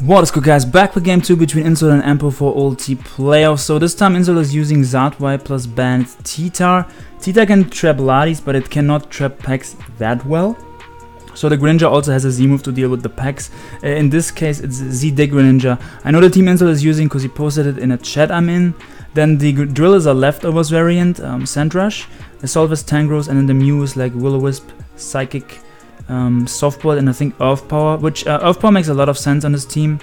What is good, guys? Back with game 2 between Insult and Empo for ulti playoffs. So this time Insult is using Zard Y plus banned Titar. Titar can trap Laddies, but it cannot trap Pex that well. So the Greninja also has a Z-move to deal with the Pex. In this case, it's Z Dig Greninja. I know the team Insult is using because he posted it in a chat I'm in. Then the drill is a leftovers variant, Sand Rush. The Solve is Tangros, and then the Mew is like Will-O-Wisp, Psychic, Softball, and I think Earth Power, which Earth Power makes a lot of sense on this team,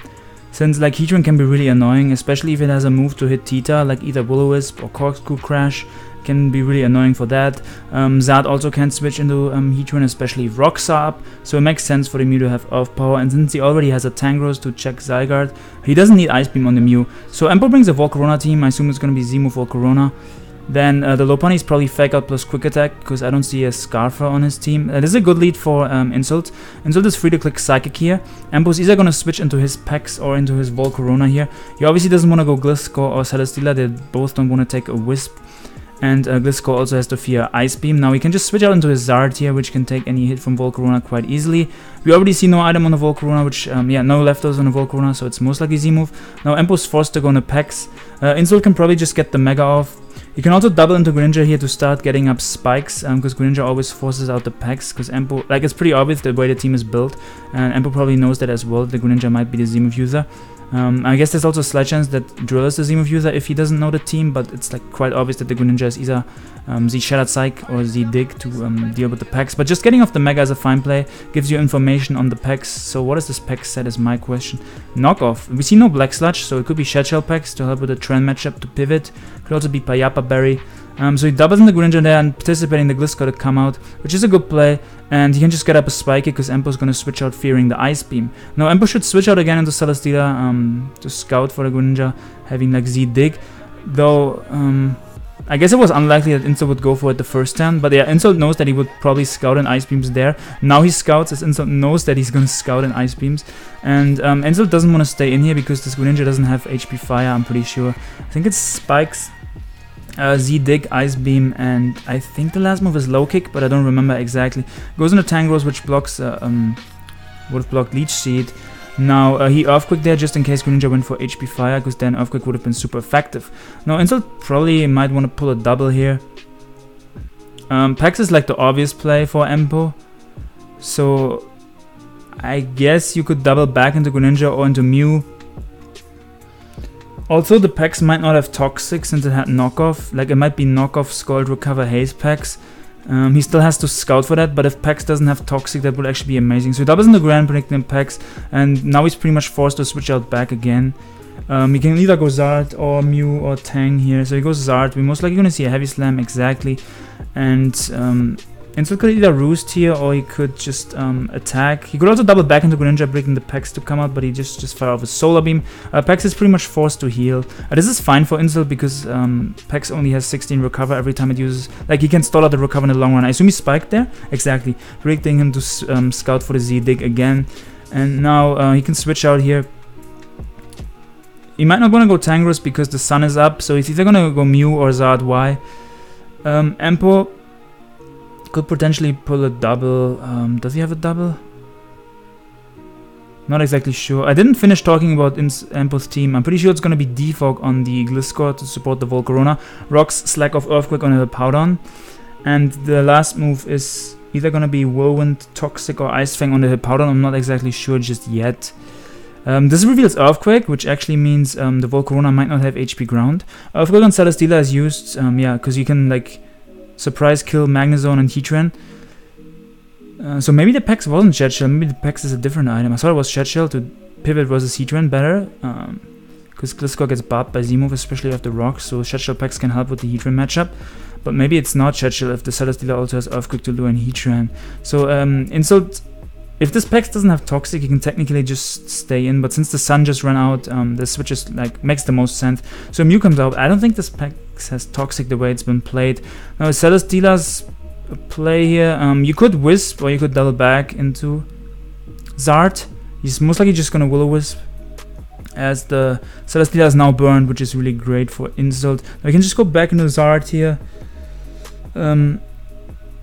since like Heatran can be really annoying, especially if it has a move to hit Titar, like either Will-O-Wisp or Corkscrew Crash, can be really annoying for that. Zard also can switch into Heatran, especially if rocks are up, so it makes sense for the Mew to have Earth Power, and since he already has a Tangros to check Zygarde, he doesn't need Ice Beam on the Mew. So Empo brings a Volcarona team, I assume it's gonna be Z-move Volcarona. Then the Lopunny is probably Fake Out plus Quick Attack, because I don't see a Scarfer on his team. This is a good lead for Insult. Insult is free to click Psychic here. Empo's either going to switch into his Pex or into his Volcarona here. He obviously doesn't want to go Gliscor or Celesteela, they both don't want to take a Wisp. And Gliscor also has to fear Ice Beam. Now he can just switch out into his Zard here, which can take any hit from Volcarona quite easily. We already see no item on the Volcarona, which, no leftovers on the Volcarona, so it's most likely Z-move. Now Empo's forced to go into Pex. Insult can probably just get the Mega off. You can also double into Greninja here to start getting up spikes, because Greninja always forces out the Pex, because Empo, like, it's pretty obvious the way the team is built, and Empo probably knows that as well, that Greninja might be the Z-move user. I guess there's also a slight chance that Drill is the Z-move user if he doesn't know the team, but it's like quite obvious that the Greninja is either Z-Shattered Psych or Z-Dig to deal with the Pex, but just getting off the Mega is a fine play, gives you information on the Pex. So what is this Pex set is my question. Knockoff, we see no Black Sludge, so it could be Shed Shell Pex to help with the trend matchup to pivot, could also be Payapa Berry. So he doubles in the Greninja there and participating the Gliscor to come out, which is a good play, and he can just get up a Spike because Empo's going to switch out fearing the Ice Beam. Now Empo should switch out again into Celesteela to scout for the Greninja, having like Z-Dig, though I guess it was unlikely that Insult would go for it the first time, but yeah, Insult knows that he would probably scout and Ice Beams there. Now he scouts as Insult knows that he's going to scout and Ice Beams. And Insult doesn't want to stay in here because this Greninja doesn't have HP Fire, I'm pretty sure. I think it's Spikes, Z-Dig, Ice Beam, and I think the last move is Low Kick, but I don't remember exactly. Goes into Tangros, which blocks, would have blocked Leech Seed. Now, he Earthquake there just in case Greninja went for HP Fire, because then Earthquake would have been super effective. Now, Insult probably might want to pull a double here. Pex is like the obvious play for Empo. So, I guess you could double back into Greninja or into Mew. Also, the Pex might not have Toxic since it had Knockoff. Like, it might be Knockoff, Scald, Recover, Haze Pex. He still has to scout for that, but if Pex doesn't have Toxic, that would actually be amazing. So he doubles in the Grand predicting Pex, and now he's pretty much forced to switch out back again. He can either go Zard or Mew or Tang here. So he goes Zard. We're most likely going to see a Heavy Slam, exactly. And Insult could either Roost here, or he could just attack. He could also double back into Greninja, breaking the Pex to come out, but he just fire off a Solar Beam. Pex is pretty much forced to heal. This is fine for Insult because Pex only has 16 Recover every time it uses. Like, he can stall out the Recover in the long run. I assume he spiked there? Exactly. Predicting him to scout for the Z-Dig again. And now he can switch out here. He might not want to go Tangros because the sun is up, so he's either going to go Mew or Zard Y. Empo could potentially pull a double. Does he have a double? Not exactly sure. I didn't finish talking about Empo's team. I'm pretty sure it's going to be Defog on the Gliscor to support the Volcarona. Rocks slack off Earthquake on the Hippowdon. And the last move is either going to be Whirlwind, Toxic, or Ice Fang on the Hippowdon. I'm not exactly sure just yet. This reveals Earthquake, which actually means the Volcarona might not have HP Ground. Earthquake on Celesteela is used, because you can, like, surprise kill Magnezone and Heatran. So maybe the Pex wasn't Shed Shell, maybe the Pex is a different item. I thought it was Shed Shell to pivot versus Heatran better, because Gliscor gets bopped by Z-move, especially after rocks, so Shed Shell Pex can help with the Heatran matchup. But maybe it's not Shed Shell if the Celesteela also has Earthquake to lure in Heatran. So Insult, if this Pex doesn't have Toxic, you can technically just stay in, but since the sun just ran out, the switch is, like, makes the most sense. So Mew comes out. I don't think this Pex has Toxic the way it's been played. Now Celesteela's play here, you could Wisp or you could double back into Zard. He's most likely just gonna Will-O-Wisp, as the Celesteela is now burned, which is really great for Insult. Now you can just go back into Zard here.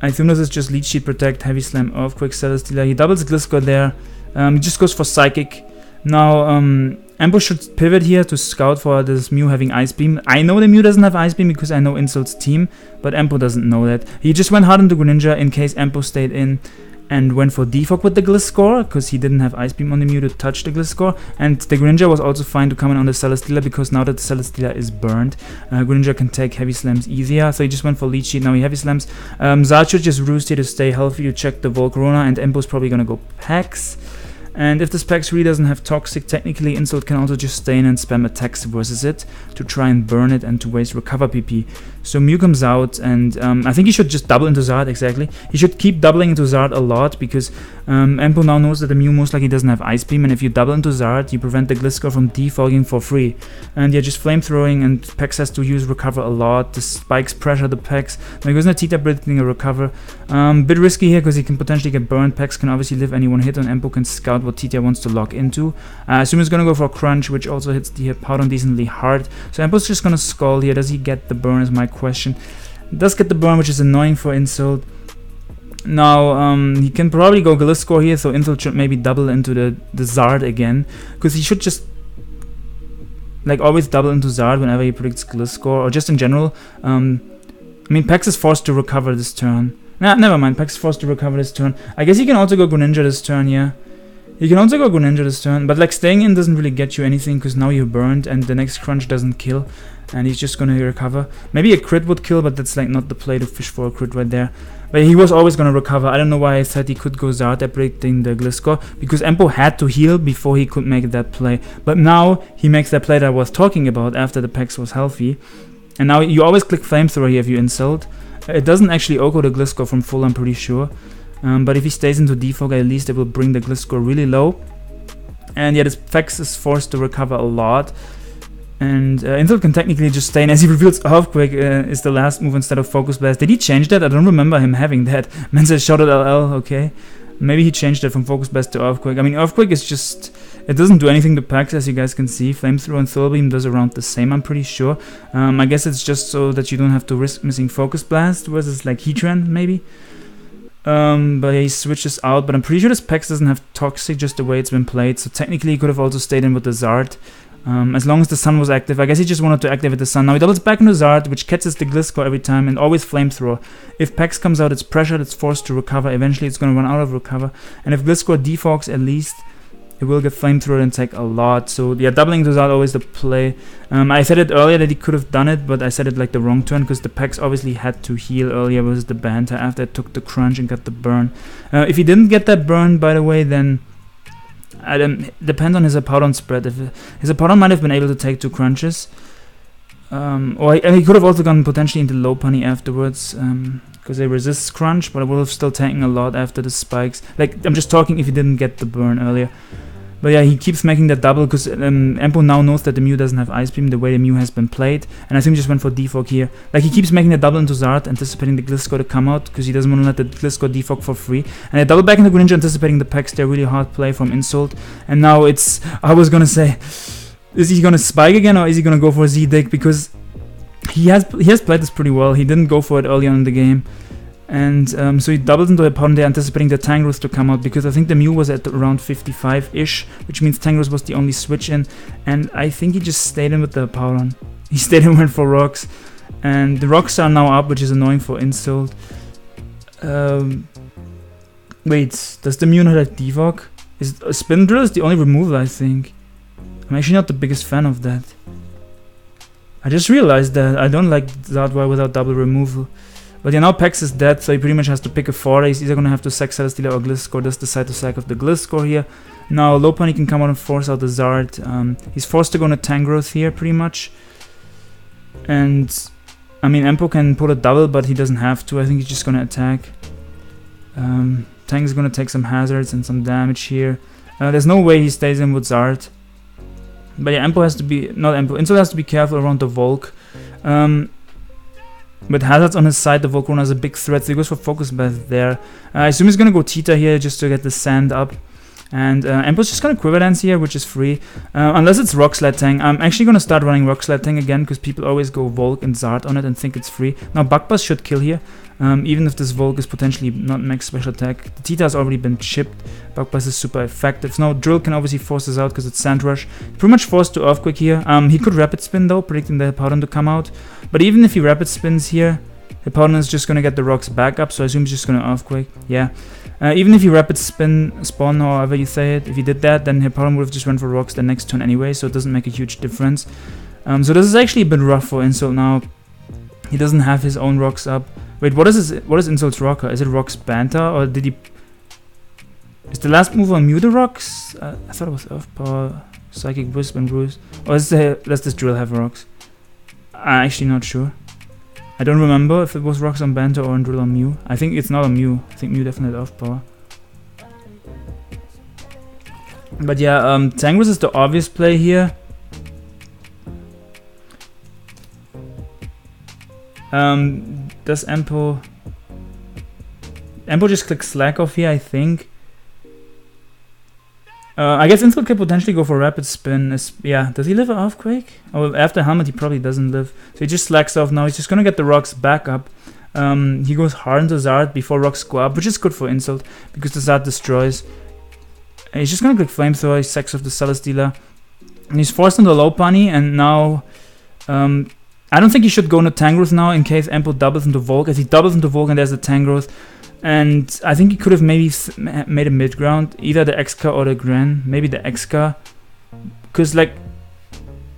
I assume this is just Leech Seed, Protect, Heavy Slam, Earthquake, Celesteela. He doubles Gliscor there. He just goes for Psychic. Now, Empo should pivot here to scout for this Mew having Ice Beam. I know the Mew doesn't have Ice Beam because I know Insult's team, but Empo doesn't know that. He just went hard into Greninja in case Empo stayed in and went for Defog with the Gliscor because he didn't have Ice Beam on the Mew to touch the Gliscor. And the Greninja was also fine to come in on the Celesteela because now that the Celesteela is burned, Greninja can take Heavy Slams easier. So he just went for Leech Seed, now he Heavy Slams. Zard should just Roost here to stay healthy. You check the Volcarona and Empo's probably gonna go Pex. And if this Pex really doesn't have Toxic, technically Insult can also just stay in and spam attacks versus it to try and burn it and to waste Recover PP. So Mew comes out and I think he should just double into Zard, exactly. He should keep doubling into Zard a lot because Empo now knows that the Mew most likely doesn't have Ice Beam, and if you double into Zard, you prevent the Gliscor from defogging for free. And yeah, just flamethrowing, and Pex has to use Recover a lot. The spikes pressure the Pex. Now he goes into Tita Breathing a Recover. Bit risky here because he can potentially get burned. Pex can obviously live any one hit, and Empo can scout what Tita wants to lock into. I assume he's gonna go for a Crunch, which also hits the Hippowdon decently hard. So Empo's just gonna Skull here. Does he get the burn is my question. Does get the burn, which is annoying for Insult. Now, he can probably go Gliscor here, so Insult should maybe double into the Zard again, because he should just like always double into Zard whenever he predicts Gliscor, or just in general. I mean, Pex is forced to recover this turn. Nah, never mind. Pex is forced to recover this turn. I guess he can also go Greninja this turn, yeah. You can also go Greninja this turn, but like staying in doesn't really get you anything because now you're burned and the next Crunch doesn't kill and he's just gonna recover. Maybe a crit would kill, but that's like not the play to fish for a crit right there. But he was always gonna recover. I don't know why I said he could go Zard at predicting the Gliscor because Empo had to heal before he could make that play. But now he makes that play that I was talking about after the Pex was healthy. And now you always click Flamethrower here if you Insult. It doesn't actually Oko the Gliscor from full, I'm pretty sure. But if he stays into Defog, at least it will bring the Gliscor really low. And yeah, this Pex is forced to recover a lot. And Insult can technically just stay in as he reveals Earthquake is the last move instead of Focus Blast. Did he change that? I don't remember him having that. Man says shot at LL, okay. Maybe he changed that from Focus Blast to Earthquake. I mean, Earthquake is just... it doesn't do anything to Pex, as you guys can see. Flamethrower and Soul Beam does around the same, I'm pretty sure. I guess it's just so that you don't have to risk missing Focus Blast versus like Heatran, maybe. But he switches out, but I'm pretty sure this Pex doesn't have Toxic, just the way it's been played, so technically he could have also stayed in with the Zard, as long as the Sun was active. I guess he just wanted to activate the Sun. Now he doubles back into Zard, which catches the Gliscor every time, and always Flamethrower. If Pex comes out, it's pressured, it's forced to recover, eventually it's gonna run out of Recover, and if Gliscor defogs, at least it will get Flamethrower and take a lot. So yeah, doubling those out always the play. I said it earlier that he could have done it, but I said it like the wrong turn because the Pex obviously had to heal earlier versus the Banta after it took the Crunch and got the burn. If he didn't get that burn, by the way, then I don't, it depends on his Hippowdon spread. If his Hippowdon might have been able to take two Crunches, or he could have also gone potentially into Lopunny afterwards. Because they resist Crunch, but I would have still taken a lot after the spikes. Like, I'm just talking if he didn't get the burn earlier. But yeah, he keeps making that double because Empo now knows that the Mew doesn't have Ice Beam the way the Mew has been played. And I think he just went for Defog here. Like, he keeps making that double into Zard, anticipating the Gliscor to come out because he doesn't want to let the Gliscor defog for free. And I double back into Greninja, anticipating the Pex. They're really hard play from Insult. And now it's... I was gonna say... is he gonna spike again or is he gonna go for Z Dig? Because he has played this pretty well. He didn't go for it early on in the game. And so he doubles into Hippowdon there, anticipating the Tangros to come out, because I think the Mew was at around 55-ish, which means Tangros was the only switch in, and I think he just stayed in with the Hippowdon. He stayed in, went for Rocks, and the Rocks are now up, which is annoying for Insult. Wait, does the Mew not have Defog? Spin Drill is the only removal, I think. I'm actually not the biggest fan of that. I just realized that I don't like Zardwire without double removal. But yeah, now Pex is dead, so he pretty much has to pick a 4. He's either gonna have to sack Celesteela or Gliscor. Does decide to sack off the Gliscor here. Now Lopunny can come out and force out the Zard. He's forced to go into Tangros here, pretty much. And I mean, Empo can put a double, but he doesn't have to. I think he's just gonna attack. Tang is gonna take some hazards and some damage here. There's no way he stays in with Zard. But yeah, Empo has to be... not Empo, Insult has to be careful around the Volk. With hazards on his side, the Volcarona is a big threat, so he goes for Focus Blast there. I assume he's gonna go Tita here just to get the sand up. And Empo's just got Equivalence here, which is free. Unless it's Rock Sled Tang. I'm actually going to start running Rock Sled Tang again, because people always go Volk and Zard on it and think it's free. Now, Bugpass should kill here, even if this Volk is potentially not max special attack. The Tita has already been chipped. Bugpass is super effective. Now, Drill can obviously force this out because it's Sand Rush. Pretty much forced to Earthquake here. He could Rapid Spin, though, predicting the Hippowdon to come out. But even if he Rapid Spins here, Hippowdon is just going to get the rocks back up, so I assume he's just going to Earthquake. Yeah. Even if you Rapid Spin, Spawn, however you say it, if he did that, then Hippowdon would have just went for rocks the next turn anyway, so it doesn't make a huge difference. So this is actually a bit rough for Insult now. He doesn't have his own rocks up. Wait, what is Insult's rocker? Is it Rocks Banter, or did he... Is the last move on Mew the rocks? I thought it was Earth Power, Psychic Wisp, and Bruise. Or does this drill have rocks? I'm actually not sure. I don't remember if it was Rocks on Banter or on Drill on Mew. I think it's not on Mew. I think Mew definitely had Earth Power. But yeah, Tangros is the obvious play here. Does Empo... Empo just clicks Slack off here, I think. I guess Insult could potentially go for Rapid Spin. Yeah, does he live an Earthquake? Oh, after Helmet he probably doesn't live. So he just slacks off now. He's just gonna get the rocks back up. He goes hard into Zard before rocks go up, which is good for Insult because the Zard destroys. And he's just gonna click Flamethrower. He sacks off the Celesteela. And he's forced into Lopunny, and now... I don't think he should go into Tangros now in case Empo doubles into Volk. As he doubles into Volk and there's a Tangros. And I think he could have maybe made a mid-ground, either the X-Car or the Gran, maybe the X-Car. Because, like,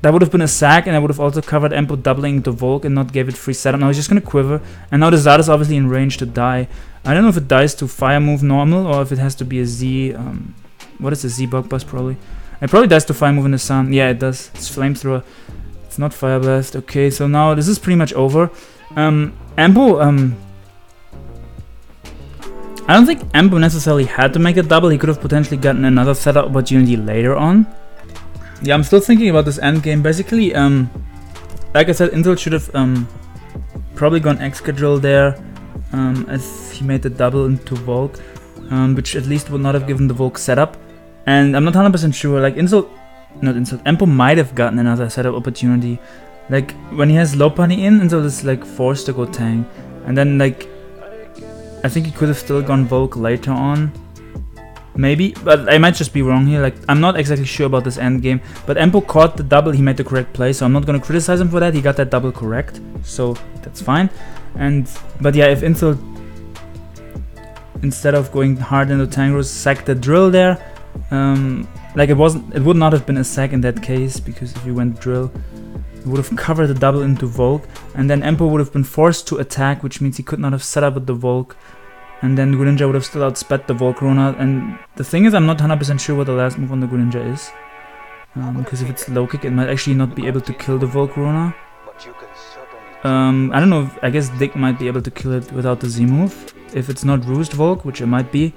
that would have been a sack, and I would have also covered Empo doubling into Volk and not gave it free setup. Now he's just going to Quiver, and now the Zard is obviously in range to die. I don't know if it dies to Fire Move normal, or if it has to be a Z, what is a Z Bugpass probably? It probably dies to Fire Move in the Sun. Yeah, it does. It's Flamethrower. It's not Fire Blast. Okay, so now this is pretty much over. Empo, I don't think Empo necessarily had to make a double. He could have potentially gotten another setup opportunity later on. Yeah, I'm still thinking about this endgame. Basically, like I said, Insult should have probably gone Excadrill there, as he made the double into Volk, which at least would not have given the Volk setup. And I'm not 100% sure. Like, Empo might have gotten another setup opportunity. Like, when he has Lopunny in, Insult is like forced to go Tang. And then, like, I think he could have still gone Volk later on, maybe, but I might just be wrong here. Like, I'm not exactly sure about this endgame, but Empo caught the double, he made the correct play, so I'm not going to criticize him for that. He got that double correct, so that's fine. But yeah, if Insult, instead of going hard into Tangros, sacked the drill there, like, it would not have been a sack in that case, because if you went drill, would have covered the double into Volk, and then Empo would have been forced to attack, which means he could not have set up with the Volk, and then Greninja would have still outsped the Volcarona. And the thing is, I'm not 100% sure what the last move on the Greninja is, because if it's Low Kick, it might actually not be able to kill the Volcarona. I don't know, I guess Dig might be able to kill it without the Z-move, if it's not Roost Volk, which it might be.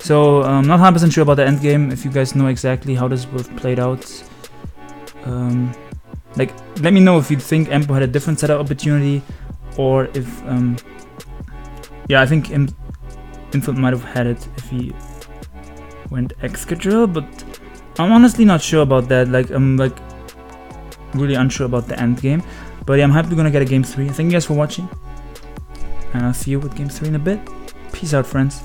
So I'm not 100% sure about the endgame. If you guys know exactly how this would have played out, like, let me know if you think Empo had a different setup opportunity, or if, yeah, I think Insult might have had it if he went Excadrill, but I'm honestly not sure about that. Like, I'm, like, really unsure about the end game. But yeah, I'm happy we're gonna get a game 3. Thank you guys for watching, and I'll see you with game 3 in a bit. Peace out, friends.